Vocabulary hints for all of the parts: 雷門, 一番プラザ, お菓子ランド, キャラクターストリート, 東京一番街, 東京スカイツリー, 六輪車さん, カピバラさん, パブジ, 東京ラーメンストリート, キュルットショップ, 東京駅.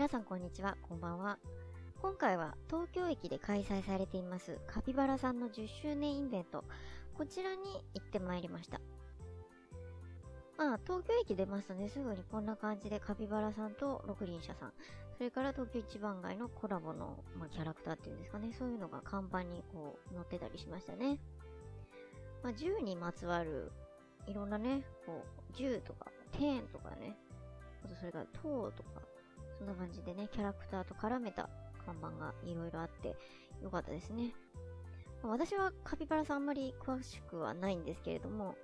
皆さんこんにちは、こんばんは。今回は東京駅で開催されていますカピバラさんの10周年イベント、こちらに行ってまいりました。東京駅出ますとね、すぐにこんな感じでカピバラさんと六輪車さん、それから東京一番街のコラボの、キャラクターっていうんですかね、そういうのが看板にこう載ってたりしましたね。銃にまつわるいろんなね、こう銃とか剣とかね、あとそれから塔とか、そんな感じでね、キャラクターと絡めた看板がいろいろあってよかったですね。私はカピバラさんあんまり詳しくはないんですけれども、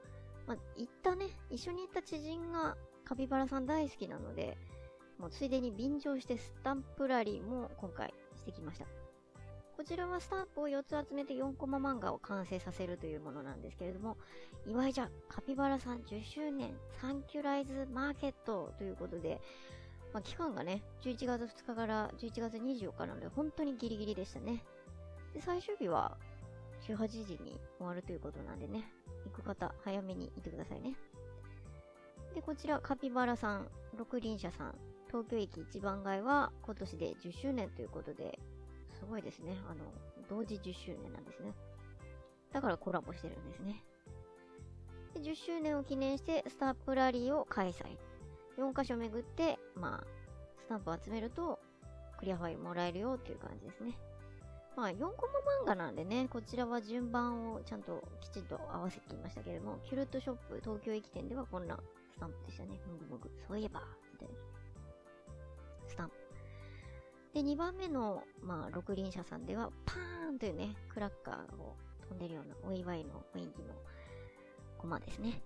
行ったね、一緒に行った知人がカピバラさん大好きなので、もうついでに便乗してスタンプラリーも今回してきました。こちらはスタンプを4つ集めて4コマ漫画を完成させるというものなんですけれども、祝いじゃカピバラさん10周年サンキュライズマーケットということで、期間がね、11月2日から11月24日なので本当にギリギリでしたね。で、最終日は18時に終わるということなんでね、行く方早めに行ってくださいね。で、こちらカピバラさん、六輪車さん、東京駅一番街は今年で10周年ということで、すごいですね。同時10周年なんですね。だからコラボしてるんですね。で、10周年を記念してスタンプラリーを開催。4カ所巡って、スタンプを集めるとクリアファイルもらえるよっていう感じですね。4コマ漫画なんでね、こちらは順番をちゃんときちんと合わせていましたけれども、キュルットショップ東京駅店ではこんなスタンプでしたね。もぐもぐ、そういえば、みたいな。スタンプ。で、2番目の、六輪車さんでは、パーンというね、クラッカーを飛んでるようなお祝いの雰囲気のコマですね。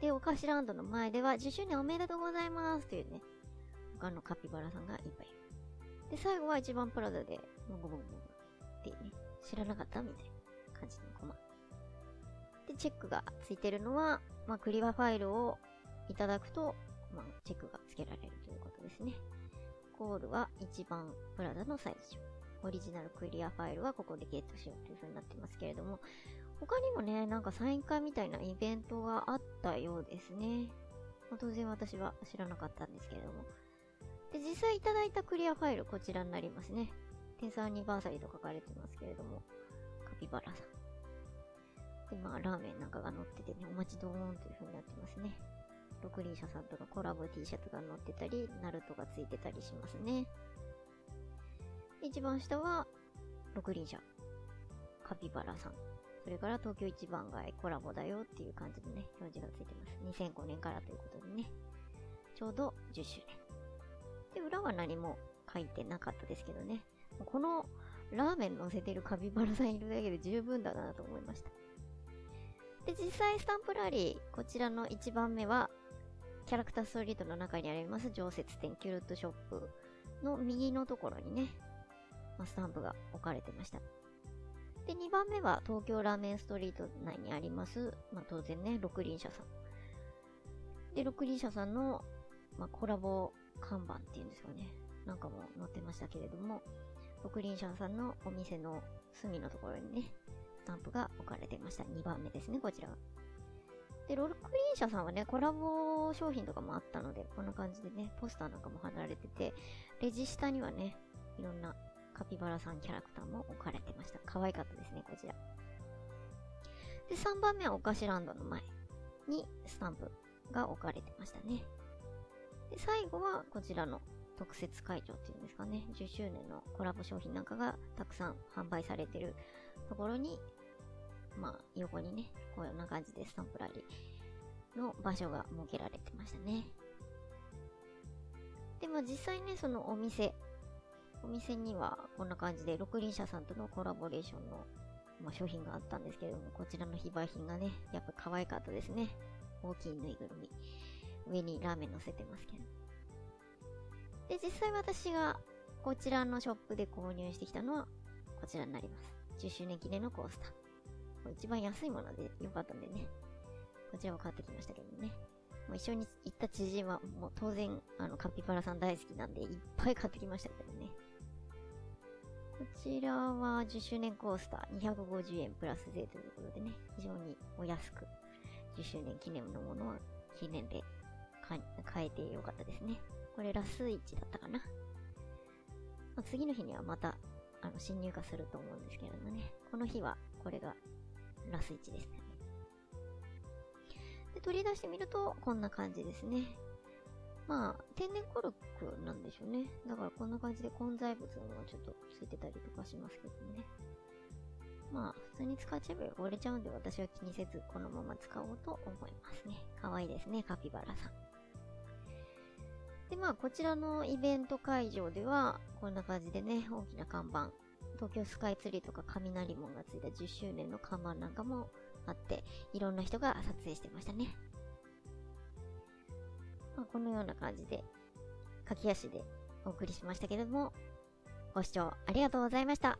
で、お菓子ランドの前では、10周年おめでとうございますというね、他のカピバラさんがいっぱいいる。で、最後は一番プラザで、もぐもぐもぐ。ね、知らなかったみたいな感じのコマ。で、チェックがついてるのは、クリアファイルをいただくと、チェックがつけられるということですね。ゴールは一番プラザの最初。オリジナルクリアファイルはここでゲットしようという風になってますけれども、他にもね、なんかサイン会みたいなイベントがあったようですね。当然私は知らなかったんですけれども。で、実際いただいたクリアファイルこちらになりますね。テンスアニバーサリーと書かれてますけれども、カピバラさん。で、ラーメンなんかが載っててね、お待ちどーんという風になってますね。六輪車さんとのコラボ T シャツが載ってたり、ナルトがついてたりしますね。一番下は、六輪車、カピバラさん。それから東京一番街コラボだよっていう感じのね、表示がついてます。2005年からということでね。ちょうど10周年。で、裏は何も書いてなかったですけどね。このラーメン乗せてるカピバラさんいるだけで十分だなと思いました。で、実際スタンプラリー、こちらの1番目は、キャラクターストリートの中にあります常設店キュルットショップの右のところにね、スタンプが置かれてました。で、2番目は東京ラーメンストリート内にあります、当然ね、六輪車さん。で、六輪車さんの、コラボ看板っていうんですかね、なんかも載ってましたけれども、六輪車さんのお店の隅のところにね、スタンプが置かれてました。2番目ですね、こちらは。で、六輪車さんはね、コラボ商品とかもあったので、こんな感じでね、ポスターなんかも貼られてて、レジ下にはね、いろんなカピバラさんキャラクターも置かれてました。可愛かったですね、こちら。で、3番目はお菓子ランドの前にスタンプが置かれてましたね。で、最後はこちらの特設会場っていうんですかね、10周年のコラボ商品なんかがたくさん販売されてるところに、横にね、こんな感じでスタンプラリーの場所が設けられてましたね。で、実際ね、そのお店にはこんな感じで六輪車さんとのコラボレーションの、商品があったんですけれども、こちらの非売品がね、やっぱ可愛かったですね。大きいぬいぐるみ。上にラーメン乗せてますけど。で、実際私がこちらのショップで購入してきたのはこちらになります。10周年記念のコースター。一番安いもので良かったんでね。こちらを買ってきましたけどね。もう一緒に行った知人はもう当然カピバラさん大好きなんでいっぱい買ってきましたけどね。こちらは10周年コースター250円プラス税ということでね、非常にお安く10周年記念のものは記念で買えて良かったですね。これラス1だったかな。まあ、次の日にはまた新入荷すると思うんですけれどもね、この日はこれがラス1ですね。で、取り出してみるとこんな感じですね。まあ、天然コルクなんでしょうね。だからこんな感じで混在物がちょっとついてたりとかしますけどね。まあ、普通に使っちゃえば折れちゃうんで、私は気にせずこのまま使おうと思いますね。可愛いですね、カピバラさん。で、まあ、こちらのイベント会場では、こんな感じでね、大きな看板、東京スカイツリーとか雷門がついた10周年の看板なんかもあって、いろんな人が撮影してましたね。まあ、このような感じで、駆け足でお送りしましたけれども、ご視聴ありがとうございました。